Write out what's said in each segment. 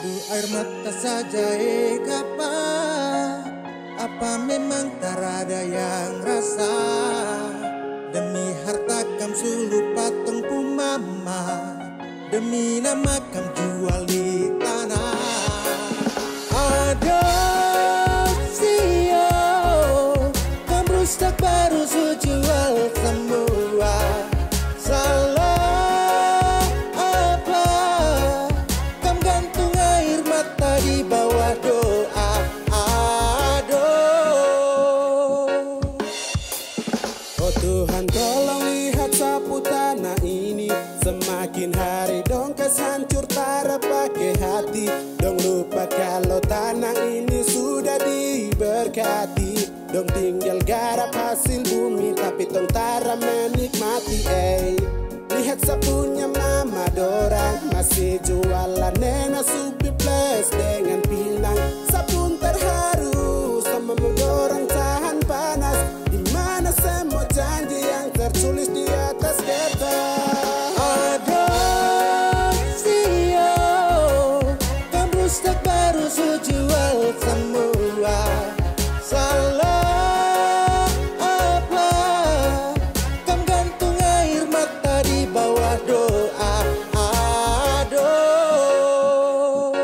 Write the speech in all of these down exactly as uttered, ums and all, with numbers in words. Mengadu air mata saja apa? Apa memang tak ada yang rasa? Demi harta kam sulu patung ku mama, demi nama kam jual di tanah. Adopsio, kam rusak baru su jual semua. Salah apa? Kam gantung air mata di bawah doa. Tuhan, tolong lihat sapu tanah ini, semakin hari dongkes hancur tara pakai hati. Dong lupa kalau tanah ini sudah diberkati. Dong tinggal garap hasil bumi tapi tong tara menikmati. Hey, lihat sapunya mama dorang masih jualan nena supi plus dengan pinang. Sapun terharu sama mendorang tahan panas. Semua janji yang tertulis di atas kertas. Adopsio, kam rusak baru su jual semua. Salah apa? Kam gantung air mata di bawah doa. Aduh.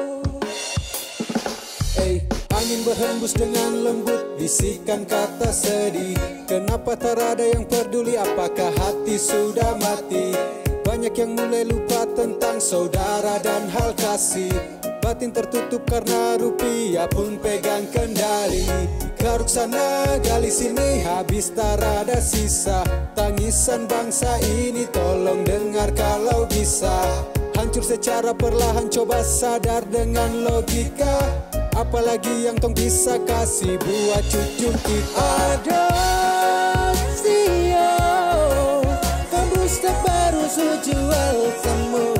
Eh, angin berhembus dengan lembut, bisikan kata sedih. Kenapa tak ada yang peduli? Apakah hati sudah mati? Banyak yang mulai lupa tentang saudara dan hal kasih. Batin tertutup karena rupiah pun pegang kendali. Garuk sana, gali sini, habis tak ada sisa. Tangisan bangsa ini tolong dengar kalau bisa. Hancur secara perlahan, coba sadar dengan logika. Apalagi yang tong bisa kasih buat cucu kita. Ada Kam rusak baru su jual semua.